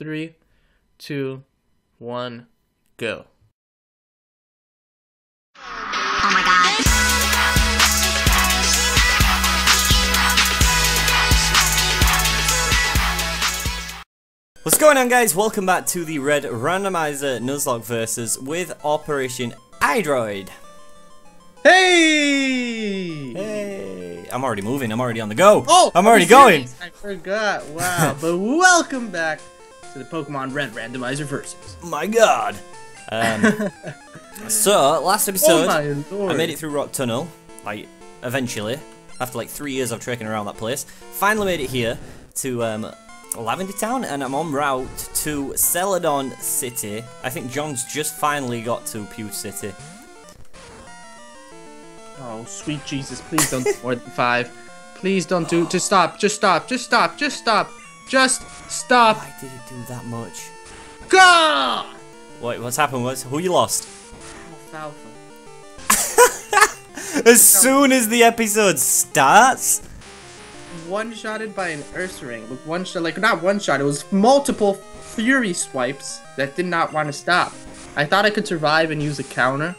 3, 2, 1, go. Oh my god. What's going on, guys? Welcome back to the Red Randomizer Nuzlocke Versus with Operation Hydroid. Hey! Hey! I'm already moving. I'm already on the go. Oh! I'm already going. I forgot. Wow. But welcome back to the Pokemon Rent Randomizer Versus. My god. So, last episode, oh I made it through Rock Tunnel, like, eventually, after like 3 years of trekking around that place. Finally made it here to Lavender Town, and I'm en route to Celadon City. I think John's just finally got to Pew City. Oh, sweet Jesus, please don't do more than 5. Please don't do, just stop, just stop, just stop, just stop, just stop. Why did it do that much? Gah! Wait, what's happened? Who you lost? Alfalfa. As soon as the episode starts? One-shotted by an Ursaring. With one shot, like, not one shot, it was multiple Fury Swipes that did not want to stop. I thought I could survive and use a counter.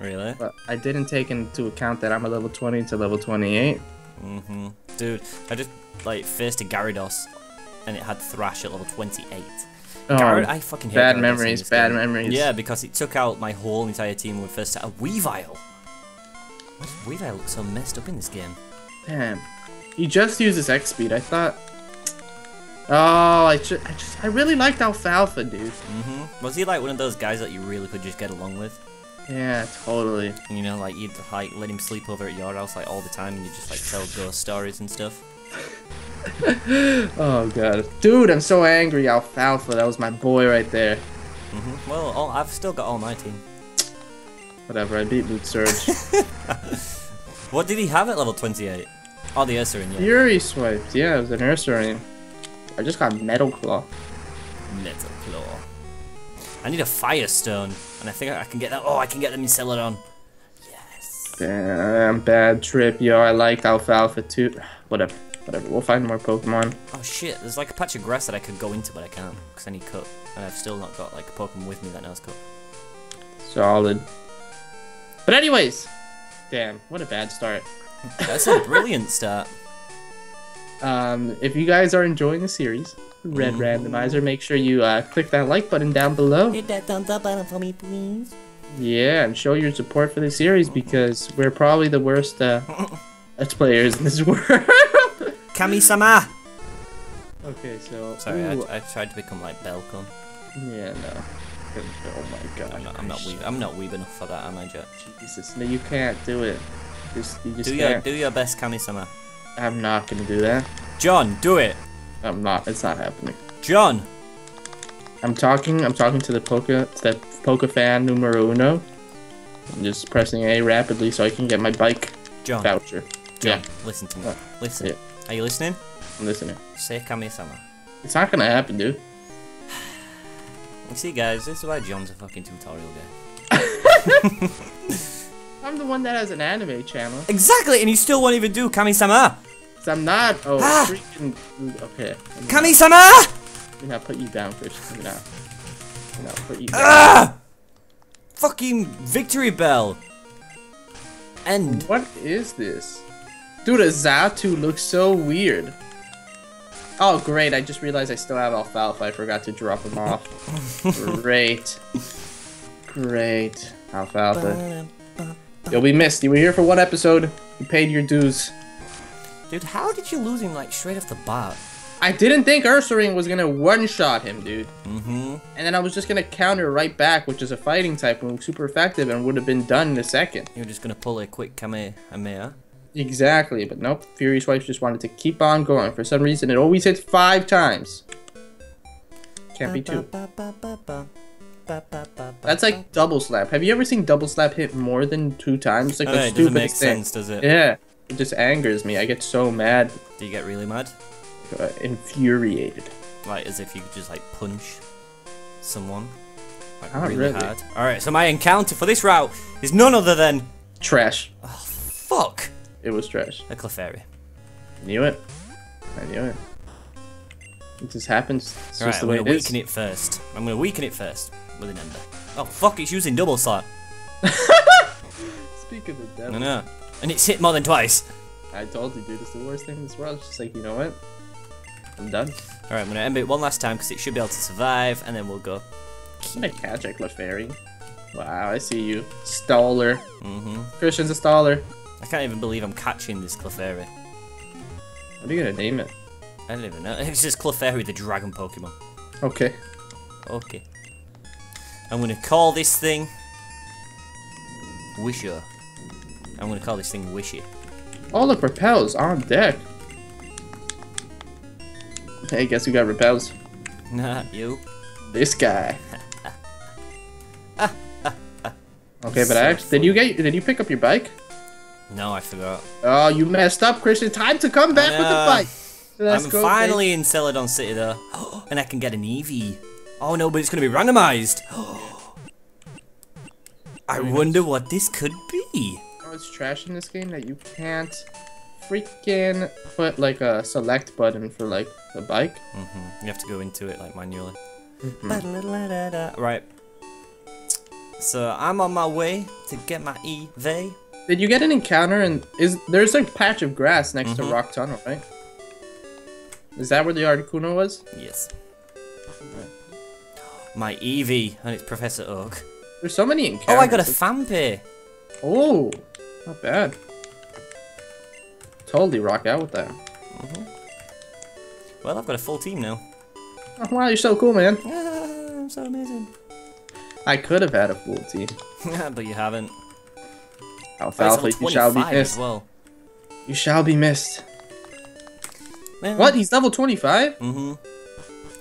Really? But I didn't take into account that I'm a level 20 to level 28. Mm-hmm. Dude, I just, like, faced a Gyarados, and it had Thrash at level 28. Oh, I fucking hate bad memories, bad memories. Yeah, because it took out my whole entire team with first set. A Weavile! Why does Weavile look so messed up in this game? Damn. He just uses X Speed, I thought. Oh, I really liked Alfalfa, dude. Mm-hmm. Was he like one of those guys that you really could just get along with? Yeah, totally. You know, like, you'd like let him sleep over at your house like all the time, and you just like tell ghost stories and stuff. Oh god, dude, I'm so angry. Alfalfa, that was my boy right there. Mm-hmm. Well, I've still got all my team. Whatever, I beat Boot Surge. What did he have at level 28? Oh, the Ursaring. Yeah. Fury Swipes. Yeah, it was an Ursaring. I just got Metal Claw. Metal Claw. I need a Fire Stone, and I think I can get that. Oh, I can get them in Celadon. Yes. Damn, bad trip, yo. I liked Alfalfa too. Whatever. Whatever, we'll find more Pokemon. Oh shit, there's like a patch of grass that I could go into, but I can't, because I need Cup. And I've still not got like a Pokemon with me that knows Cup. Solid. But anyways! Damn, what a bad start. That's a brilliant start. If you guys are enjoying the series, Red Randomizer, make sure you click that like button down below. Hit that thumbs up button for me, please. Yeah, and show your support for the series, because we're probably the worst players in this world. Kami-sama! Okay, so... Sorry, I tried to become like Belcom. Yeah, no. Oh my god. I'm not weeb enough for that, am I, Jack? Jesus, no, you can't do it. You just can't. Do your best, Kami-sama. I'm not gonna do that. John, do it! I'm not, it's not happening. John! I'm talking to the Poke fan numero uno. I'm just pressing A rapidly so I can get my bike voucher. John, yeah. Listen to me. Listen. Yeah. Are you listening? I'm listening. Say Kami-sama. It's not gonna happen, dude. You see, guys, this is why John's a fucking tutorial guy. I'm the one that has an anime channel. Exactly, and you still won't even do Kami-sama! Because I'm not. Oh, freaking. Okay. Kami-sama! I'm gonna put you down first. I'm gonna put you down. Fucking victory bell! End. What is this? Dude, a Zatu looks so weird. Oh, great. I just realized I still have Alfalfa. I forgot to drop him off. Great. Great. Alfalfa. Yo, we missed. You were here for one episode. You paid your dues. Dude, how did you lose him, like, straight off the bat? I didn't think Ursaring was gonna one-shot him, dude. Mm-hmm. And then I was just gonna counter right back, which is a fighting type, and was super effective, and would have been done in a second. You were just gonna pull a quick Kamehameha. Exactly, but nope. Fury Swipes just wanted to keep on going. For some reason, it always hits 5 times. Can't be 2. That's like Double Slap. Have you ever seen Double Slap hit more than 2 times? Like, the stupidest thing. It doesn't make sense, does it? Yeah. It just angers me. I get so mad. Do you get really mad? Infuriated. Like, as if you could just, like, punch someone. Like, really hard. Alright, so my encounter for this route is none other than... Trash. Oh, fuck. It was trash. A Clefairy. Knew it. I knew it. It just happens. It's just the way it is. I'm gonna weaken it first. I'm gonna weaken it first with an Ember. Oh fuck! It's using Double Slap. Speak of the devil. I know. And it's hit more than twice. I told you, dude. It's the worst thing in this world. It's just like, you know what? I'm done. All right, I'm gonna Ember it one last time because it should be able to survive, and then we'll go. I'm gonna catch a Clefairy. Wow, I see you. Staller. Mm-hmm. Christian's a staller. I can't even believe I'm catching this Clefairy. What are you gonna name it? I don't even know. It's just Clefairy, the dragon Pokemon. Okay. Okay. I'm gonna call this thing Wisher. I'm gonna call this thing Wishy. Oh look, Repels on deck. Hey, guess who got Repels? Not you. This guy. Okay, but I actually did you pick up your bike? No, I forgot. Oh, you messed up, Christian. Time to come back with the bike. Let's go, finally in Celadon City, though. And I can get an Eevee. Oh, no, but it's going to be randomized. I wonder what this could be. Oh, it's trash in this game that you can't freaking put, like, a select button for, like, the bike. You have to go into it, like, manually. Right. So, I'm on my way to get my Eevee. Did you get an encounter? And there's a patch of grass next to Rock Tunnel, right? Is that where the Articuno was? Yes. My Eevee, and it's Professor Oak. There's so many encounters. Oh, I got a Fampi. Oh, not bad. Totally rock out with that. Well, I've got a full team now. Oh, wow, you're so cool, man. Yeah, I'm so amazing. I could have had a full team. But you haven't. Alfalfa, you shall be missed. Well. You shall be missed. Man. What? He's level 25?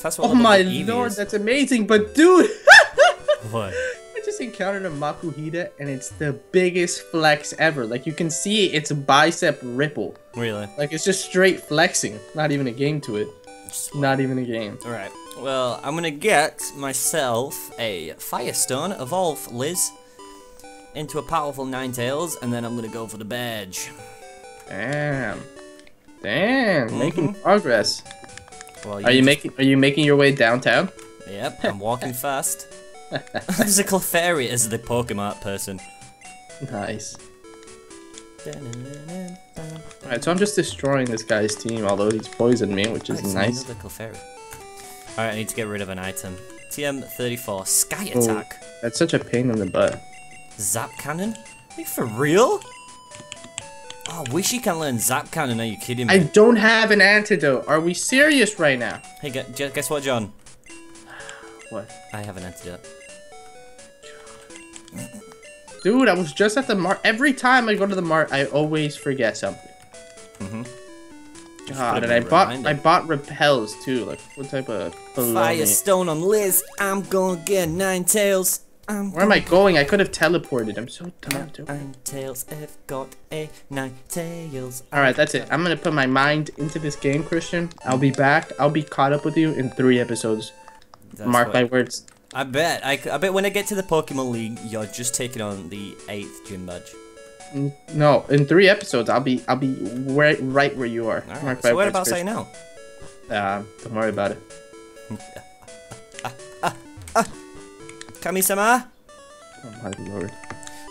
That's what oh my lord, that's amazing, but dude! What? I just encountered a Makuhita, and it's the biggest flex ever. Like, you can see its bicep ripple. Really? Like, it's just straight flexing. Not even a game to it. Not even a game. Alright. Well, I'm gonna get myself a Fire Stone, evolve Liz into a powerful Ninetales, and then I'm gonna go for the badge. Damn. Damn, making progress. Well, are you making your way downtown? Yep, I'm walking fast. There's a Clefairy as the Pokemon person. Nice. Alright, so I'm just destroying this guy's team, although he's poisoned me, which is nice. Alright, I need to get rid of an item. TM34, Sky Attack. Oh, that's such a pain in the butt. Zap Cannon? Are you for real? Oh, Wishy can learn Zap Cannon, are you kidding me? I don't have an antidote. Are we serious right now? Hey, guess what, John? What? I have an antidote. Dude, I was just at the mart. Every time I go to the mart, I always forget something. God, and I bought Repels, too. Like, what type of... Fire Stone on Liz. I'm gonna get Ninetales. Where am I going? I could have teleported. I'm so tired. Ninetales, I've got a Ninetales. Alright, that's it. I'm gonna put my mind into this game, Christian. I'll be back. I'll be caught up with you in 3 episodes. That's Mark my words. I bet. I bet when I get to the Pokemon League, you're just taking on the 8th gym badge. No, in 3 episodes, I'll be right where you are. Right. Mark my words. So whereabouts are you now? Don't worry about it. Kami-sama? Oh my lord.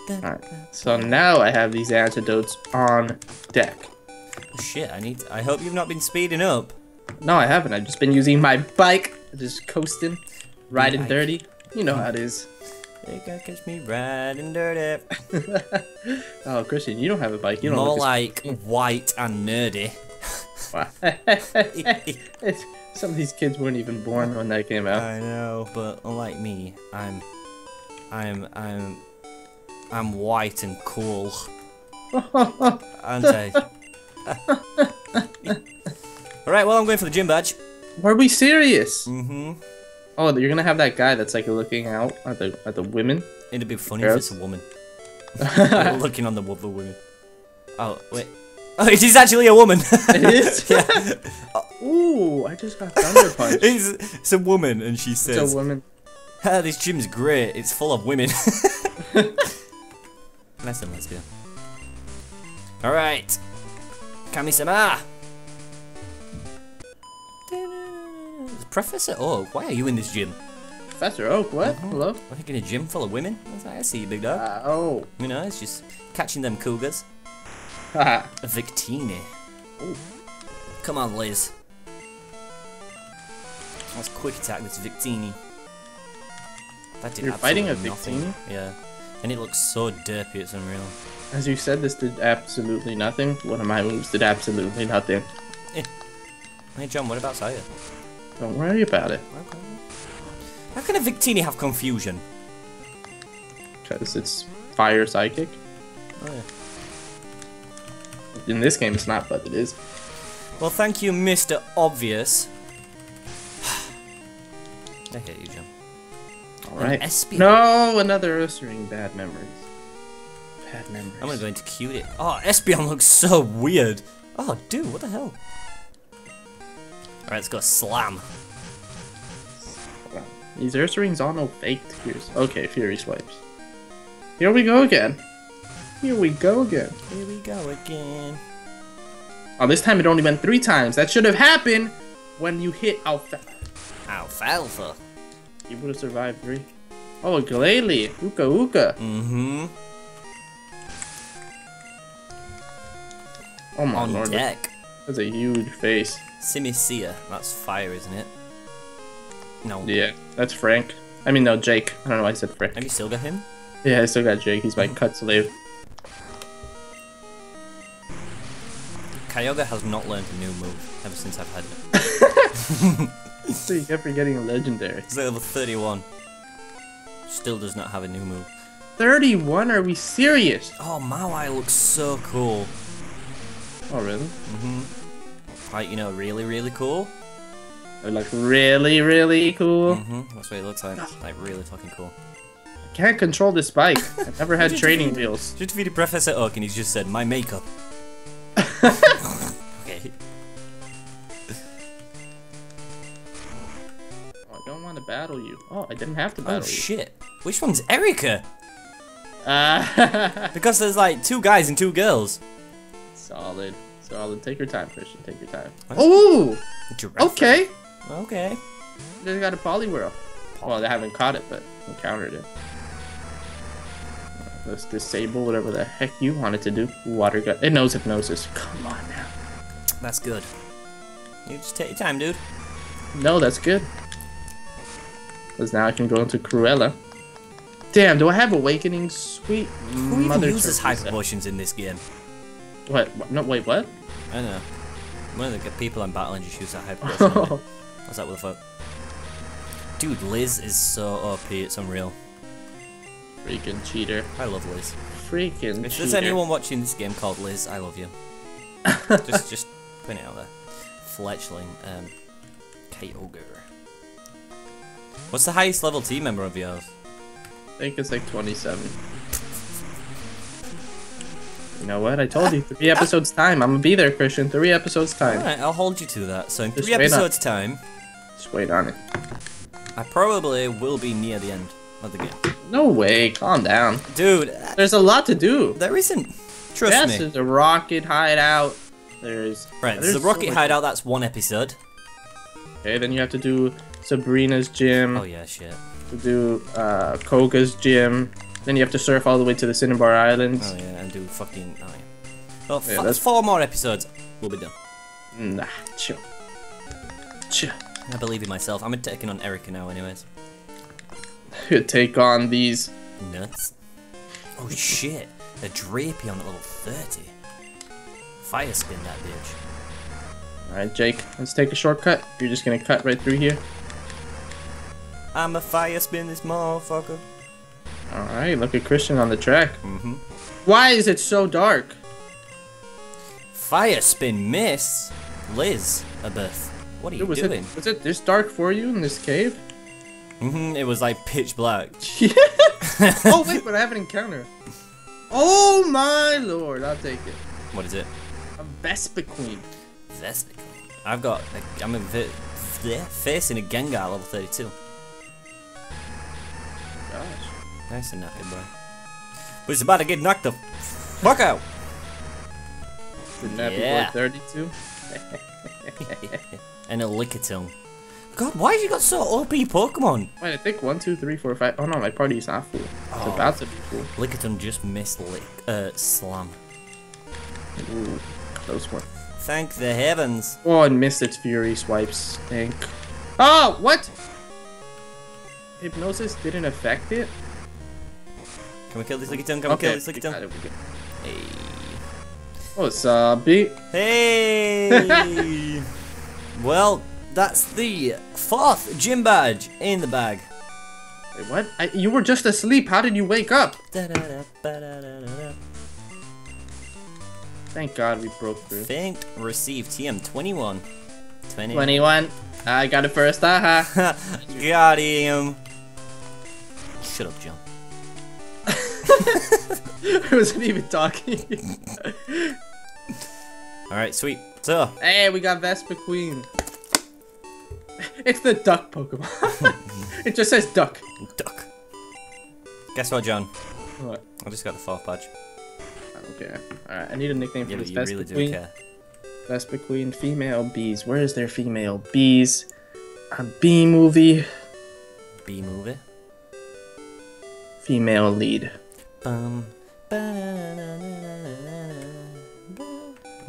Alright, so now I have these antidotes on deck. Oh shit, I hope you've not been speeding up. No, I haven't. I've just been using my bike. Just coasting. Riding dirty. You know how it is. You gotta catch me riding dirty. Oh, Christian, you don't have a bike. You don't look like white and nerdy. Some of these kids weren't even born when that came out. I know, but unlike me, I'm white and cool. Aren't I? Alright, well, I'm going for the gym badge. Were we serious? Oh, you're gonna have that guy that's like looking out at the women? It'd be funny if it's a woman. Looking on the women. Oh, wait. Oh, it is actually a woman. It is? Yeah. Ooh, I just got thunder punched. It's a woman, and she says... It's a woman. This gym's great. It's full of women. Nice and lesbian. Alright. Kami-sama. Professor Oak, why are you in this gym? Professor Oak, what? Hello? I think in a gym full of women. I see you, big dog. Oh. You know, it's just catching them cougars. Haha. Victini. Oh. Come on, Liz. That's Quick Attack with Victini. That did absolutely nothing. You're fighting a Victini? Yeah. And it looks so derpy, it's unreal. As you said, this did absolutely nothing. One of my moves did absolutely nothing. Eh. Hey, John, what about Saya? Don't worry about it. Okay. How can a Victini have confusion? Because it's fire psychic. Oh, yeah. In this game, it's not, but it is. Well, thank you, Mr. Obvious. I hate you, John. Alright. No, another Ursaring. Bad memories. Bad memories. I'm going to cute it. Oh, Espeon looks so weird. Oh, dude, what the hell? Alright, let's go Slam. These Ursaring's all no faked tears. Okay, Fury Swipes. Here we go again. Here we go again. Here we go again. Oh, this time it only went 3 times. That should have happened when you hit Alfalfa. Alfalfa. You would have survived 3. Oh, Glalie. Uka Uka. Mm-hmm. Oh my lord. On deck. That's a huge face. Simicia. That's fire, isn't it? No. Yeah, that's Frank. I mean, no, Jake. I don't know why I said Frank. Have you still got him? Yeah, I still got Jake. He's my cut slave. Kyogre has not learned a new move ever since I've had it. So you kept forgetting legendary. He's level 31. Still does not have a new move. 31? Are we serious? Oh, Mawai looks so cool. Oh, really? Mm-hmm. Like, you know, really, really cool. Like really, really cool. Mm-hmm. That's what it looks like. Like really fucking cool. I can't control this bike. I've never had training wheels. Just defeated Professor Oak and he's just said, my makeup. Okay. Oh, I don't want to battle you. Oh, I didn't have to battle you. Oh, shit. Which one's Erica? Because there's like 2 guys and 2 girls. Solid. Solid. Take your time, Christian. Take your time. Oh! Okay. Okay. They got a Poliwhirl. Well, they haven't caught it, but encountered it. Let's disable whatever the heck you wanted to do. Water gun. It knows Hypnosis. Come on now. That's good. You just take your time, dude. No, that's good. Because now I can go into Cruella. Damn, do I have Awakening? Sweet mother. Who uses hyper potions in this game? What? No, wait, what? I don't know. One of the people I'm battling just uses a hyper potion. What's that with the fuck? Dude, Liz is so OP, it's unreal. Freaking cheater. I love Liz. Freaking cheater. If there's anyone watching this game called Liz, I love you. just put it out there. Fletchling, Kyogre. What's the highest level team member of yours? I think it's like 27. You know what? I told you, 3 episodes time. I'm gonna be there, Christian. 3 episodes time. Alright, I'll hold you to that. So in 3 episodes time... Just wait on it. I probably will be near the end of the game. No way. Calm down. Dude. There's a lot to do. There isn't. Trust me. Yes, there's a Rocket Hideout. There's... Right, there's the Rocket Hideout. That's 1 episode. Okay, then you have to do Sabrina's gym. Oh, yeah, shit. To do Koga's gym. Then you have to surf all the way to the Cinnabar Islands. Oh yeah, and do fucking... Oh yeah. Well, yeah, that's 4 more episodes. We'll be done. Nah, chill. Chill. I believe in myself. I'm taking on Erica now anyways. You take on these... Nuts. Oh shit. A Drapey on level 30. Fire Spin that bitch. Alright Jake, let's take a shortcut. You're just gonna cut right through here. I'm a Fire Spin this motherfucker. Alright, look at Christian on the track. Mm-hmm. Why is it so dark? Fire Spin miss Liz a birth. What are you doing? Was it this dark for you in this cave? Mm-hmm, it was like pitch black. Oh wait, but I have an encounter. Oh my lord, I'll take it. What is it? A Vespiquen. Vespiquen. I've got... I'm facing a Gengar level 32. Gosh. Nice and nappy, bro. We're about to get knocked the fuck out! The nappy boy 32? And a Lickitung. God, why have you got so OP Pokemon? Wait, I think 1, 2, 3, 4, 5. Oh no, my party's half full. Oh. So that's a bit full. Lickitung just missed Slam. Ooh, close one. Thank the heavens. Oh, and missed its Fury Swipes. Thank. Oh, what? Hypnosis didn't affect it? Can we kill this Lickitung? Can we kill this Lickitung? Hey. What's up, B? Hey! Well, that's the 4th gym badge in the bag. Wait, what? You were just asleep. How did you wake up? Thank God we broke through. Faint received TM 21. 21. I got it first. Aha. Got him. Shut up, John. I wasn't even talking. Alright, sweet. So. Hey, we got Vespiquen. It's the duck Pokemon. It just says duck. Duck. Guess what, John? What? I just got the 4th badge. I don't care. Alright, I need a nickname for this Vespiquen. You really do care. Vespiquen female bees. Where is their female bees? A bee movie. Bee movie? Female lead.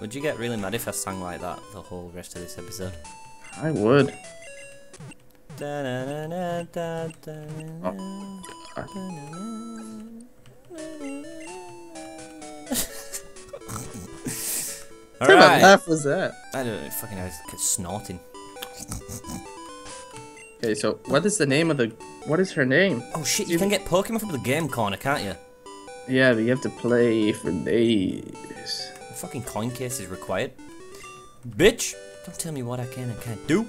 Would you get really mad if I sang like that the whole rest of this episode? I would. Oh. All right. What laugh was that? I don't know. Fucking, I was snorting. Okay, so what is the name of the? What is her name? Oh shit! You can get Pokemon from the game corner, can't you? Yeah, but you have to play for days. A fucking coin case is required. Bitch! Don't tell me what I can and can't do.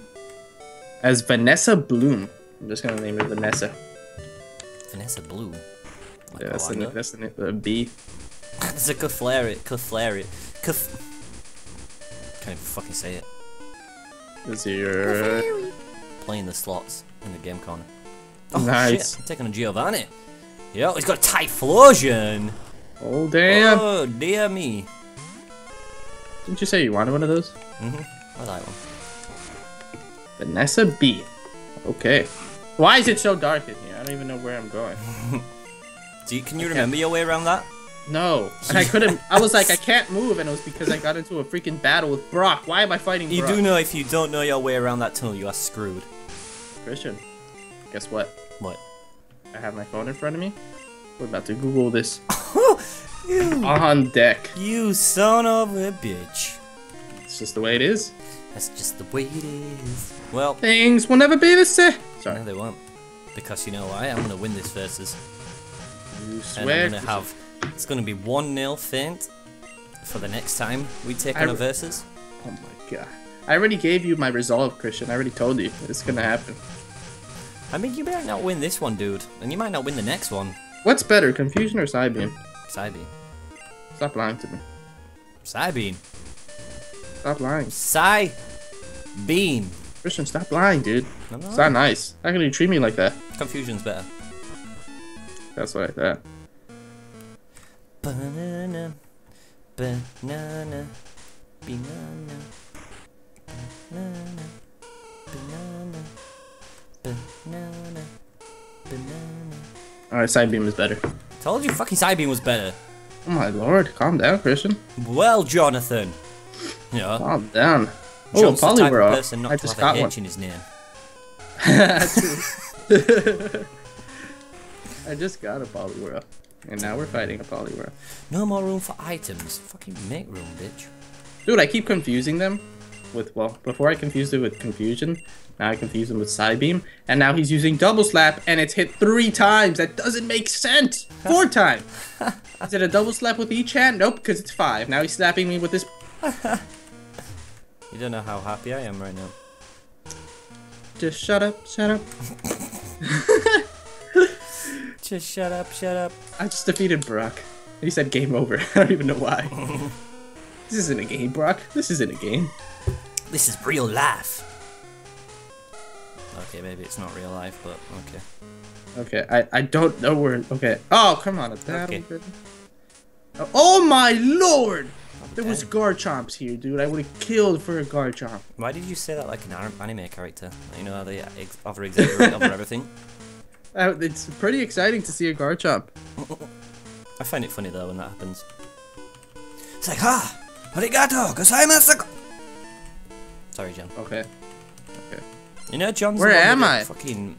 As Vanessa Bloom. I'm just gonna name her Vanessa. Vanessa Bloom. Like yeah, that's the B. That's a Clefairy. Clefairy. Can't even fucking say it. Is your playing the slots in the game corner. Oh, nice. Shit. I'm taking a Giovanni. Yo, he's got a Typhlosion. Oh, damn. Oh, dear me. Didn't you say you wanted one of those? Mm-hmm. I like one. Vanessa B. Okay. Why is it so dark in here? I don't even know where I'm going. Can you remember your way around that? No. And I couldn't. I was like, I can't move, and it was because I got into a freaking battle with Brock. Why am I fighting Brock? You do know if you don't know your way around that tunnel, you are screwed. Christian. Guess what? What? I have my phone in front of me. We're about to Google this. You, on deck. You son of a bitch. It's just the way it is. That's just the way it is. Well, things will never be the same. Sorry. No, they won't. Because you know why? I'm gonna win this versus. You swear. And I'm gonna have. It's gonna be 1-0 faint for the next time we take on a versus. Oh my god! I already gave you my resolve, Christian. I already told you it's gonna happen. I mean, you better not win this one, dude. And you might not win the next one. What's better, Confusion or Psybeam? Psybeam. Stop lying to me. Psybeam. Stop lying. Psybeam. Christian, stop lying, dude. I'm not. It's not nice. How can you treat me like that? Confusion's better. That's what I thought. Banana. Banana. Banana. Banana. Banana. Banana, banana. Alright, Psybeam is better. Told you fucking Psybeam was better. Oh my lord, calm down, Christian. Well, Jonathan. Yeah. Calm down. Oh, Poliwhirl. I just got one. In his name. I just got a Poliwhirl. And now we're fighting a Poliwhirl. No more room for items. Fucking make room, bitch. Dude, I keep confusing them. Well, before I confused it with Confusion, now I confuse him with Psybeam, and now he's using Double Slap, and it's hit 3 times. That doesn't make sense. 4 times. Is it a Double Slap with each hand? Nope, because it's 5. Now he's slapping me with this. You don't know how happy I am right now. Just shut up, shut up. Just shut up, shut up. I just defeated Brock. He said game over. I don't even know why. This isn't a game, Brock. This isn't a game. This is real life. Okay, maybe it's not real life, but okay. Okay, I don't know where. Okay. Oh, come on. That okay. Oh my lord! There was Garchomps here, dude. I would have killed for a Garchomp. Why did you say that like an anime character? You know how they over-exaggerate over everything? It's pretty exciting to see a Garchomp. I find it funny though when that happens. It's like, ha! Arigato gozaimasu! Sorry, John. Okay. Okay. You know, John's where am I? Fucking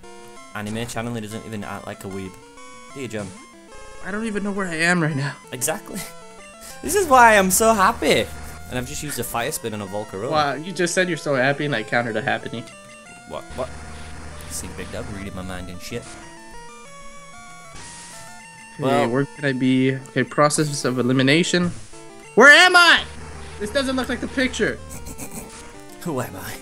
anime channel. He doesn't even act like a weeb. Hey, John. I don't even know where I am right now. Exactly. This is why I'm so happy. And I've just used a Fire Spin on a Volcarona. Wow, you just said you're so happy, and I countered a happening. What? What? See, Big Dog reading my mind and shit. Well, hey, where could I be? Okay, process of elimination. Where am I? This doesn't look like the picture. Who am I?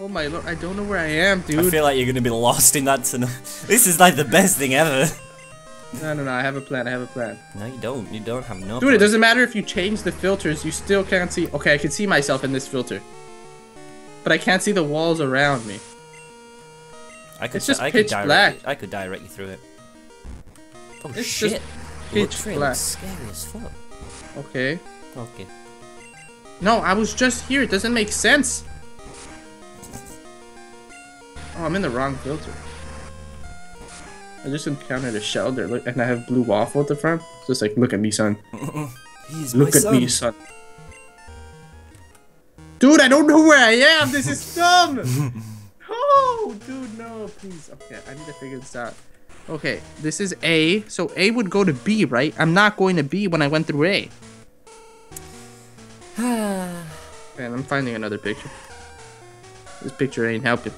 Oh my lord, I don't know where I am, dude. I feel like you're gonna be lost in that scenario. This is like the best thing ever. No, no, no, I have a plan, I have a plan. No, you don't. You don't have no plan. Dude, it doesn't matter if you change the filters, you still can't see. Okay, I can see myself in this filter. But I can't see the walls around me. I could, it's just pitch black. I could direct you through it. Oh it's shit. Pitch black. Scary as fuck. Okay. Okay. No, I was just here. It doesn't make sense. Oh, I'm in the wrong filter. I just encountered a Shelder, look, and I have blue waffle at the front. It's just like, look at me, son. He's look at me, son. Dude, I don't know where I am. This is dumb. Oh, dude, no, please. Okay, I need to figure this out. Okay, this is A. So A would go to B, right? I'm not going to B when I went through A. Man, I'm finding another picture. This picture ain't helping.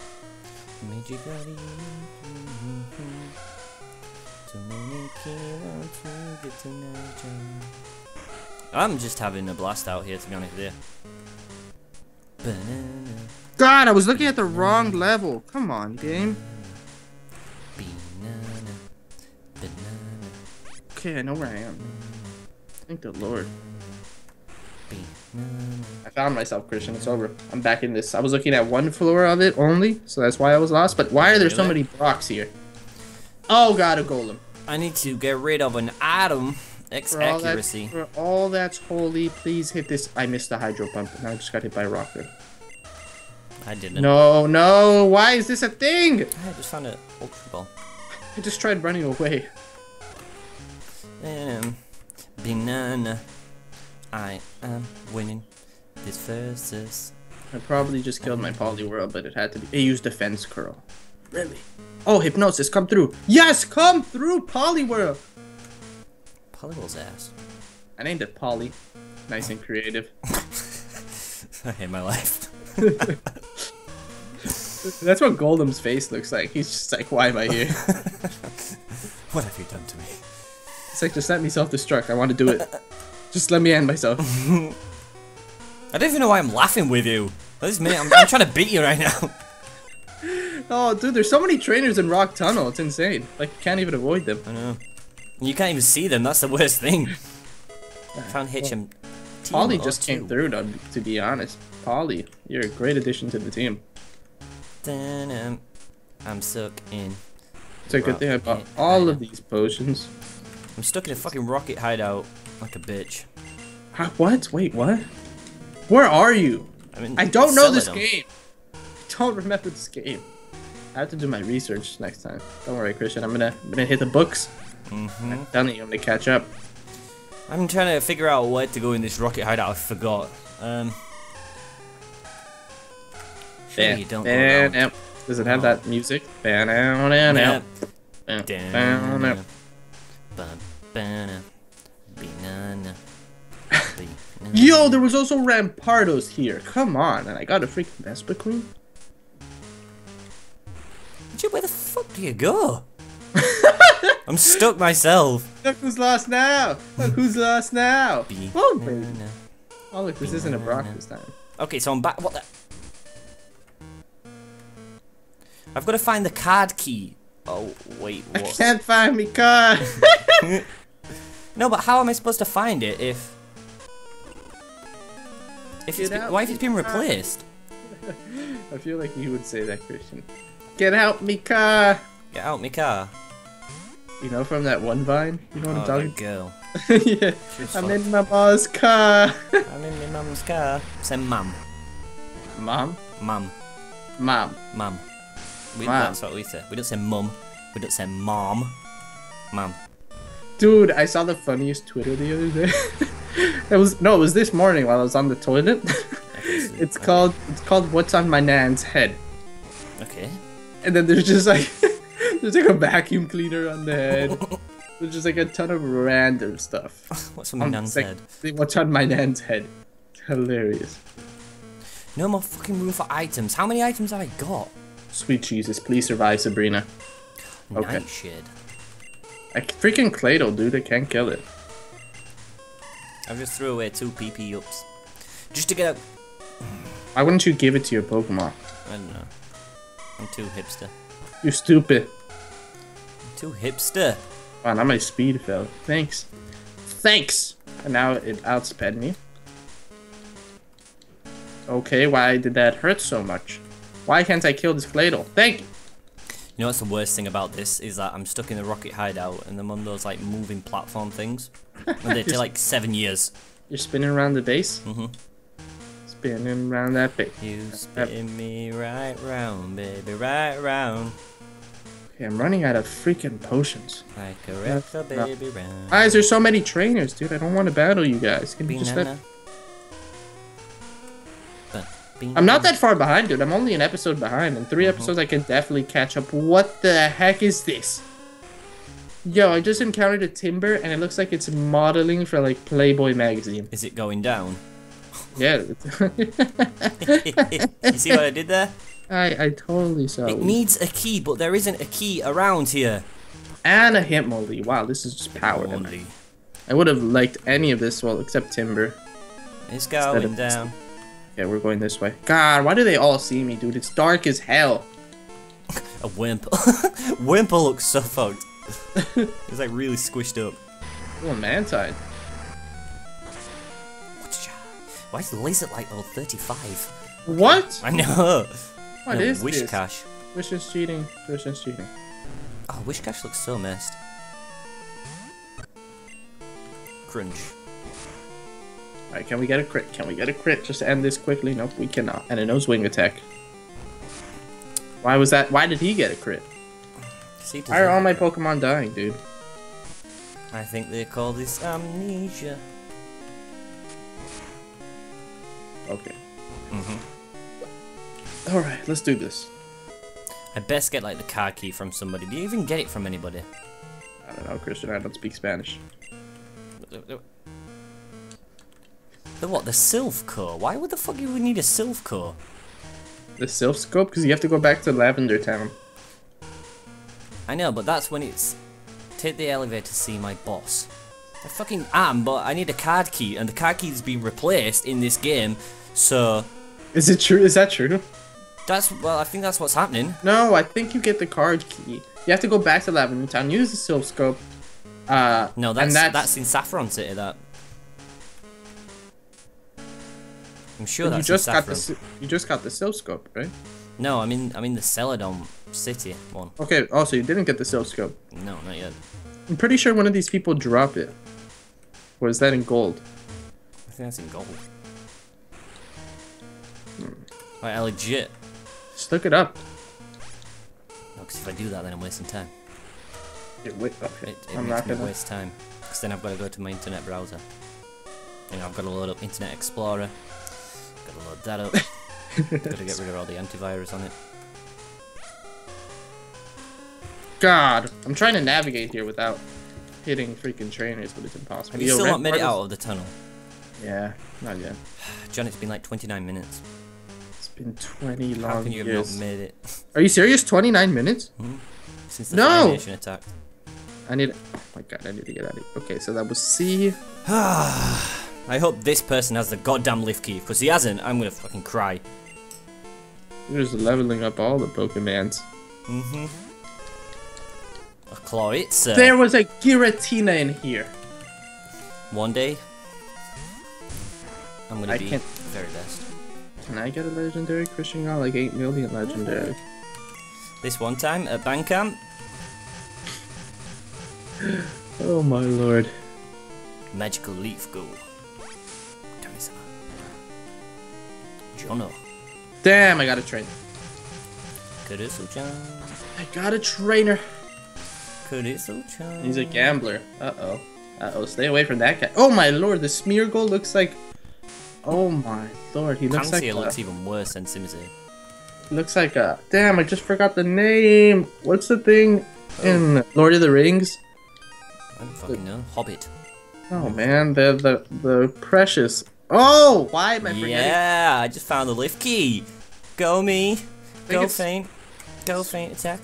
I'm just having a blast out here, to be honest with you. God, I was looking at the wrong level. Come on, game. Okay, I know where I am. Thank the Lord. I found myself, Christian. It's over. I'm back in this. I was looking at one floor of it only, so that's why I was lost. But why are there so many Brocks here? Oh god, a golem. I need to get rid of an item. X accuracy. For all that's holy, please hit this. I missed the hydro pump. Now I just got hit by a rock there. I didn't. No, no. Why is this a thing? I just found an ultra ball. I just tried running away. Banana. I am winning this versus. I probably just killed my Poliwhirl, but it had to be. It used Defense Curl. Really? Oh, Hypnosis, come through. Yes, come through, Poliwhirl. Poliwhirl's ass. I named it Poly. Nice and creative. I hate my life. That's what Golem's face looks like. He's just like, why am I here? What have you done to me? It's like, just let me self-destruct. I want to do it. Just let me end myself. I don't even know why I'm laughing with you. This man, I'm trying to beat you right now. Oh, dude, there's so many trainers in Rock Tunnel. It's insane. Like, you can't even avoid them. I know. You can't even see them. That's the worst thing. I found HM. Polly just came through, to be honest. Polly, you're a great addition to the team. I'm stuck in. It's a good thing I bought all of these potions. I'm stuck in a fucking Rocket Hideout. Like a bitch. What? Wait, what? Where are you? I mean, I don't know this game. I don't remember this game. I have to do my research next time. Don't worry, Christian. I'm gonna hit the books. I'm telling you, I'm gonna catch up. I'm trying to figure out where to go in this Rocket Hideout. I forgot. Sure you don't know. Does it have that music? Banana. Yo, there was also Rampardos here. Come on, and I got a freaking Vespiquen. Dude, where the fuck do you go? I'm stuck myself. Look who's lost now. Look who's lost now. Banana. Oh, baby. Oh, look, this isn't a Brock this time. Okay, so I'm back. What the? I've got to find the card key. Oh, wait, what? I can't find me card. No, but how am I supposed to find it if it's been, why if it's been replaced? I feel like you would say that, Christian. Get out me car! Get out me car. You know, from that one vine? You know what I'm talking about? Yeah. I'm in my mom's car. I'm in my mom's car. Say mum. Mum? Mum. Mum. Mum. That's what we say. We don't say mum. We don't say mom. Mum. Dude, I saw the funniest Twitter the other day. It was this morning while I was on the toilet. It's called What's on My Nan's Head. Okay. And then there's just like there's like a vacuum cleaner on the head. There's just like a ton of random stuff. What's on my nan's head? What's on my nan's head? Hilarious. No more fucking room for items. How many items have I got? Sweet Jesus, please survive, Sabrina. Okay. Nightshade. I freaking Claydol, dude. I can't kill it. I just threw away 2 PP ups. Just to get a... Why wouldn't you give it to your Pokemon? I don't know. I'm too hipster. You're stupid. I'm too hipster. Wow, now my speed fell. Thanks. Thanks! And now it outsped me. Okay, why did that hurt so much? Why can't I kill this Claydol? Thank you! You know what's the worst thing about this is that I'm stuck in the Rocket Hideout and I'm on those like moving platform things. And they take like 7 years. You're spinning around the base? Mm-hmm. Spinning around that base. You spin me right round, baby, right round. Okay, I'm running out of freaking potions. Like a Repta, baby, round. Guys, there's so many trainers, dude. I don't want to battle you guys. Can you just let... I'm not that far behind, dude. I'm only an episode behind. In 3 episodes, I can definitely catch up. What the heck is this? Yo, I just encountered a timber, and it looks like it's modeling for, like, Playboy magazine. Is it going down? Yeah. You see what I did there? I totally saw it. It needs a key, but there isn't a key around here. And a Hitmonlee. Wow, this is just power. I would have liked any of this, well, except timber. It's going down. Yeah, we're going this way. God, why do they all see me, dude? It's dark as hell. A Wimple. Wimple looks so fucked. It's like really squished up. Oh, Mantine. Why is the laser light level 35? What? I know. What is this? Wishcash. Wish is cheating. Wish is cheating. Oh, Wishcash looks so messed. Crunch. Alright, can we get a crit? Can we get a crit? Just to end this quickly? Nope, we cannot. And it knows Wing Attack. Why was that? Why did he get a crit? Why are all my Pokemon dying, dude? I think they call this amnesia. Okay. Mm-hmm. Alright, let's do this. I best get, like, the car key from somebody. Do you even get it from anybody? I don't know, Christian. I don't speak Spanish. The what? The Sylph Core? Why would the fuck you would need a Sylph Core? The Sylph Scope? Because you have to go back to Lavender Town. I know, but that's when it's... Take the elevator to see my boss. I fucking am, but I need a card key, and the card key has been replaced in this game, so... Is it true? Is that true? That's... Well, I think that's what's happening. No, I think you get the card key. You have to go back to Lavender Town, use the Sylph Scope, no, that's in Saffron City, that. I'm sure that's in Saffron. You just got the Sylph Scope, right? No, I'm in the Celadon City one. Okay, also you didn't get the Sylph Scope. No, not yet. I'm pretty sure one of these people drop it. Or is that in gold? I think that's in gold. Like, I legit. Just look it up. No, because if I do that, then I'm wasting time. It makes me waste time. Because then I've got to go to my internet browser. And I've got to load up Internet Explorer. Gotta load that up. Gotta get rid of all the antivirus on it. God, I'm trying to navigate here without hitting freaking trainers, but it's impossible. Have you still not made it out of the tunnel? Yeah, not yet. John, it's been like 29 minutes. It's been 20 long years. How can you have not made it? Are you serious? 29 minutes? Mm-hmm. Since the radiation attack. I need... Oh my god, I need to get out of here. Okay, so that was C. I hope this person has the goddamn lift key, because he hasn't, I'm gonna fucking cry. You're just leveling up all the Pokemans. Mm-hmm. A Cloyster. There was a Giratina in here. One day, I'm gonna be very best. Can I get a legendary? Christian got like 8 million legendary. This one time at Bandcamp. Oh my lord. Magical Leaf Go. Jono. Damn, I got a trainer. Kurisu-chan. I got a trainer. Kurisu-chan. He's a gambler. Uh-oh. Uh-oh, stay away from that guy. Oh my lord, the Smeargle looks like... Oh my lord, he looks like... looks even worse than Simizu. Looks like a... Damn, I just forgot the name. What's the thing in Lord of the Rings? I don't fucking know. Hobbit. Oh man, the precious... Oh, why am I forgetting? Yeah, I just found the lift key. Go me. Go faint. Go faint attack.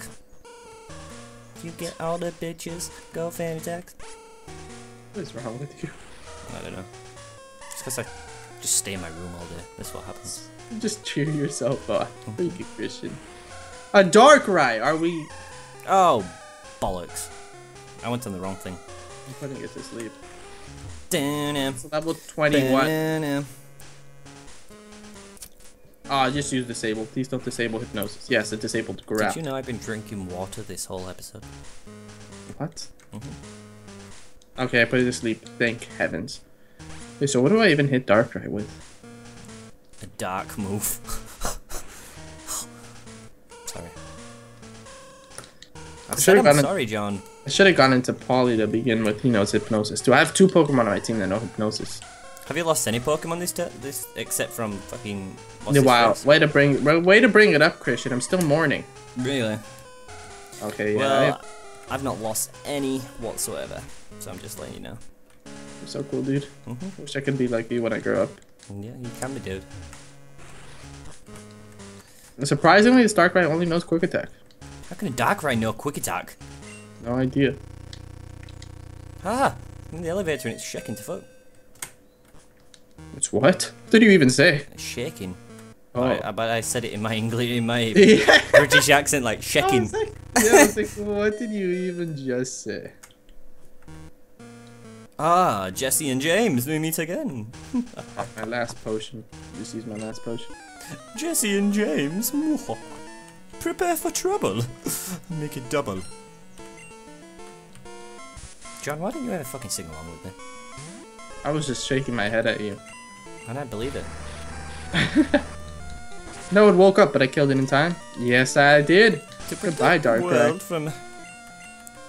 You get all the bitches. Go faint attack. What is wrong with you? I don't know. It's because I just stay in my room all day. That's what happens. Just cheer yourself up. Thank you, Christian. A Darkrai, are we? Oh, bollocks. I went on the wrong thing. I'm putting it to sleep. It's level 21. Ah, oh, just use disable. Please don't disable hypnosis. Yes, it disabled grab. Did you know I've been drinking water this whole episode? What? Mm-hmm. Okay, I put it to sleep. Thank heavens. Wait, so what do I even hit Darkrai with? A dark move. Sorry. I'm sorry, John. I should have gone into Poly to begin with. He knows Hypnosis too. I have two Pokemon on my team that know Hypnosis. Have you lost any Pokemon this except from fucking? Wow, way to bring it up, Christian. I'm still mourning. Really? Okay. Yeah. Well, I've not lost any whatsoever, so I'm just letting you know. You're so cool, dude. Mm-hmm. Wish I could be like you when I grow up. Yeah, you can be, dude. Surprisingly, this Darkrai only knows Quick Attack. How can a Darkrai know Quick Attack? No idea. Ah! I'm in the elevator and it's shaking to fuck. It's what? What did you even say? It's shaking. Oh. But I said it in my English, in my British accent, like shaking. I was like, what did you even just say? Ah, Jesse and James, we meet again. My last potion. Just use my last potion. Jesse and James, prepare for trouble. Make it double. John, why didn't you ever fucking sing along with me? I was just shaking my head at you. I don't believe it. No, it woke up, but I killed it in time. Yes, I did. To Goodbye, Darkrai. World from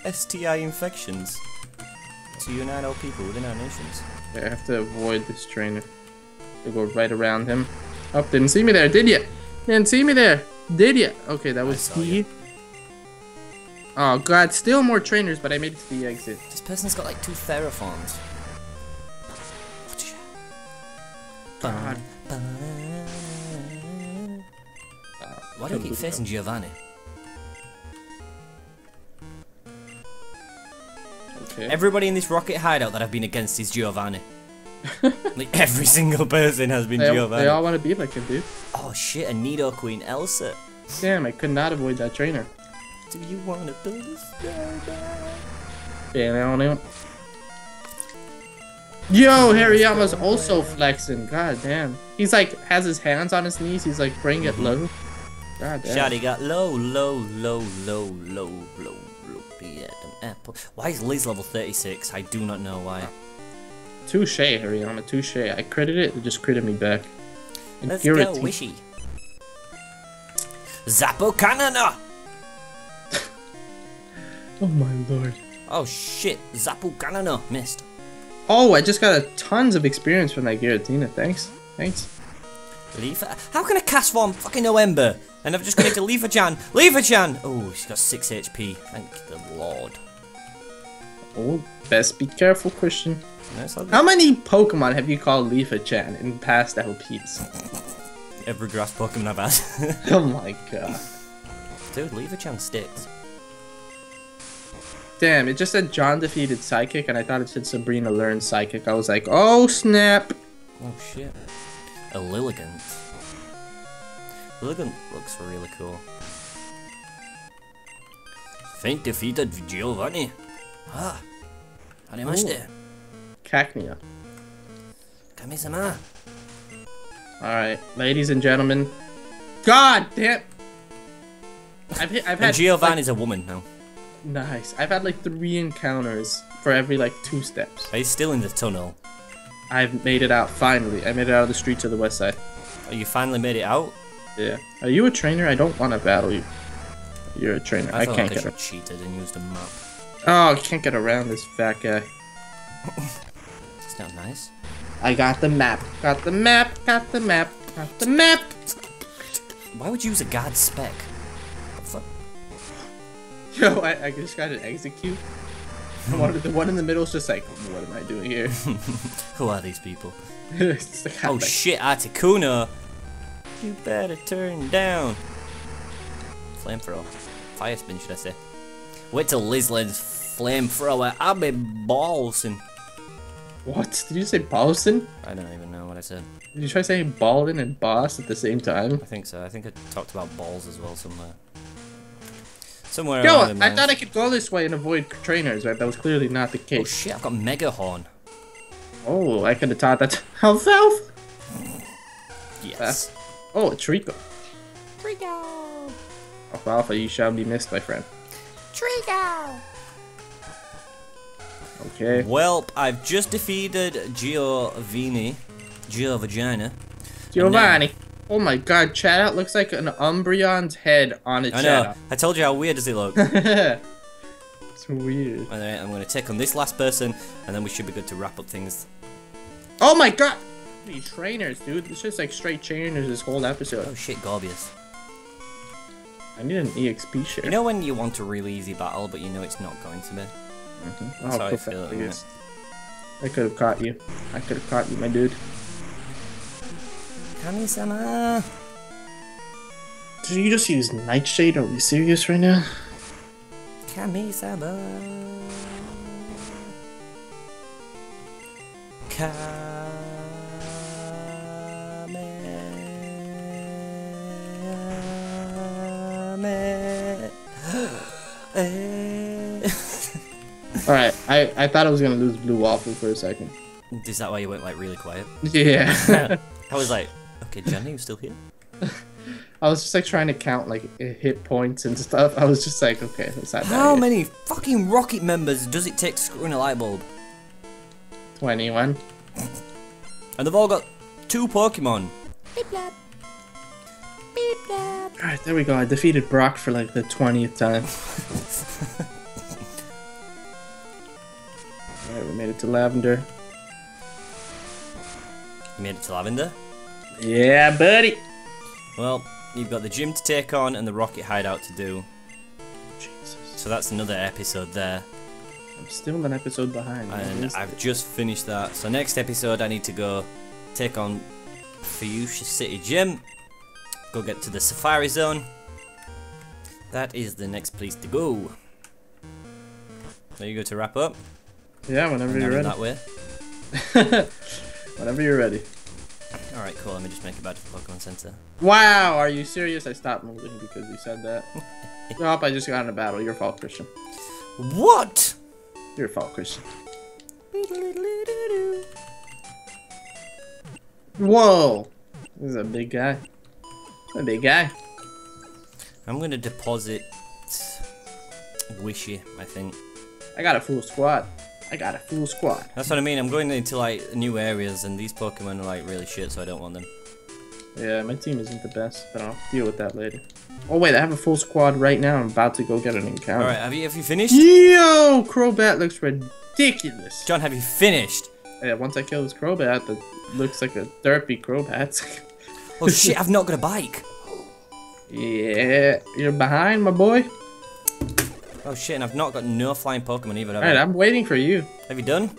STI infections. To unite all people within our nations. Okay, I have to avoid this trainer. They go right around him. Oh, didn't see me there, did ya? Didn't see me there, did ya? Okay, that was he. Oh god, still more trainers, but I made it to the exit. This person's got like two Theraforms. God. Why do you keep facing Giovanni? Okay. Everybody in this Rocket Hideout that I've been against is Giovanni. Like every single person has been Giovanni. They all want to be like him, dude. Oh shit, a Nidoqueen Elsa. Damn, I could not avoid that trainer. Do you want to build a skydive? Yeah, I don't know. Yo, Hariyama's also flexing. God damn. He's like, has his hands on his knees. He's like, bring it low. God damn. Shotty got low, low, low, low, low, low, low. Yeah, an apple. Why is Liz level 36? I do not know why. Touche, Hariyama. Touche. I critted it. It just critted me back. Let's go, Wishy. Zappo Canana! Oh my lord. Oh shit, Zapu Kanano missed. Oh, I just got a tons of experience from that Giratina, thanks. Thanks. Leafa? How can I cast form fucking November? And I've just got to Leafa-chan! Leafa-chan! Oh, she's got 6 HP. Thank the lord. Oh, best be careful, Christian. No, how many Pokemon have you called Leafa-chan in past LPs? Every grass Pokemon I've had. Oh my god. Dude, Leafa-chan sticks. Damn, it just said John defeated Psychic, and I thought it said Sabrina learned Psychic. I was like, oh snap! Oh shit. A Lilligant. Lilligant looks really cool. Faint defeated Giovanni. Ah! Arimashite. Cacnea. Kamisama. Alright, ladies and gentlemen. God damn! I've had. Giovanni's a woman now. Nice. I've had like 3 encounters for every like 2 steps. Are you still in the tunnel? I've made it out finally. I made it out of the street to the west side. Oh, you finally made it out? Yeah. Are you a trainer? I don't want to battle you. You're a trainer. I can't get around. I cheated and used a map. Oh, I can't get around this fat guy. It's not nice. I got the map. Got the map. Got the map. Got the map. Why would you use a god spec? Yo, I just got an execute. The one in the middle is just like, what am I doing here? Who are these people? Like, oh shit, Articuno! You better turn down. Flamethrower. Fire spin, should I say. Wait till Liz learns flamethrower. I'll be ballsin'. What? Did you say ballsin'? I don't even know what I said. Did you try saying ballin' and boss at the same time? I think so. I think I talked about balls as well somewhere. Somewhere Yo, I thought I could go this way and avoid trainers, right? That was clearly not the case. Oh shit, I've got Mega Horn. Oh, I could have taught that to Alfalfa. Yes. Oh, it's Trico. Trico! Alfalfa, you shall be missed, my friend. Trico! Okay. Well, I've just defeated Giovanni. Oh my god, Chatot looks like an Umbreon's head on a Chatot. I know. I told you how weird does he look. It's weird. Alright, I'm going to take on this last person, and then we should be good to wrap up things. Oh my god! These trainers, dude. It's just like straight trainers this whole episode. Oh shit, Gorbius. I need an EXP share. You know when you want a really easy battle, but you know it's not going to be? Mm-hmm. That's how I feel at the moment. I could have caught you. I could have caught you, my dude. Kami-sama! Did you just use Nightshade? Are we serious right now? Kami-sama! Alright, I thought I was gonna lose Blue Waffle for a second. Is that why you went like really quiet? Yeah. I was like... Okay, Johnny, you still here? I was just like trying to count like hit points and stuff. I was just like, okay, that's not How many yet. Fucking rocket members does it take to screw in a light bulb? 21. And they've all got 2 Pokemon. Beep blab. Beep blab. Alright, there we go. I defeated Brock for like the 20th time. Alright, we made it to Lavender. You made it to Lavender? Yeah, buddy! Well, you've got the gym to take on and the Rocket Hideout to do. Jesus. So that's another episode there. I'm still an episode behind. And I've just finished that. So next episode I need to go take on Fury City Gym. Go get to the Safari Zone. That is the next place to go. There you go to wrap up. Yeah, whenever you're ready. That way. Whenever you're ready. Alright, cool. Let me just make it back to the Pokemon Center. Wow, are you serious? I stopped moving because you said that. Nope, I just got in a battle. Your fault, Christian. What? Your fault, Christian. Whoa! This is a big guy. A big guy. I'm gonna deposit Wishy, I think. I got a full squad. I got a full squad. That's what I mean, I'm going into like new areas and these Pokemon are like really shit, so I don't want them. Yeah, my team isn't the best, but I'll deal with that later. Oh wait, I have a full squad right now. I'm about to go get an encounter. Alright, have you finished? Yo, Crobat looks ridiculous. John, have you finished? Yeah, once I kill this Crobat that looks like a derpy Crobat. Oh shit, I've not got a bike. Yeah, you're behind, my boy. Oh shit, and I've not got no flying Pokemon either. Alright, I'm waiting for you. Have you done?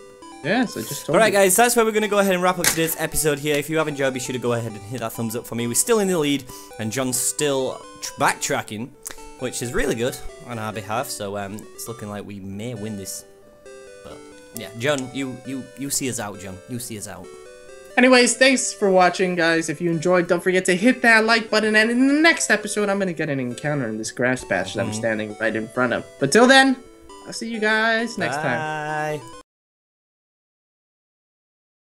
Yes, I just told you. Alright guys, that's where we're going to go ahead and wrap up today's episode here. If you have enjoyed, be sure to go ahead and hit that thumbs up for me. We're still in the lead, and John's still backtracking, which is really good on our behalf, so it's looking like we may win this. But yeah, John, you see us out, John. You see us out. Anyways, thanks for watching, guys. If you enjoyed, don't forget to hit that like button, and in the next episode, I'm going to get an encounter in this grass patch that I'm standing right in front of. But till then, I'll see you guys next time. Bye.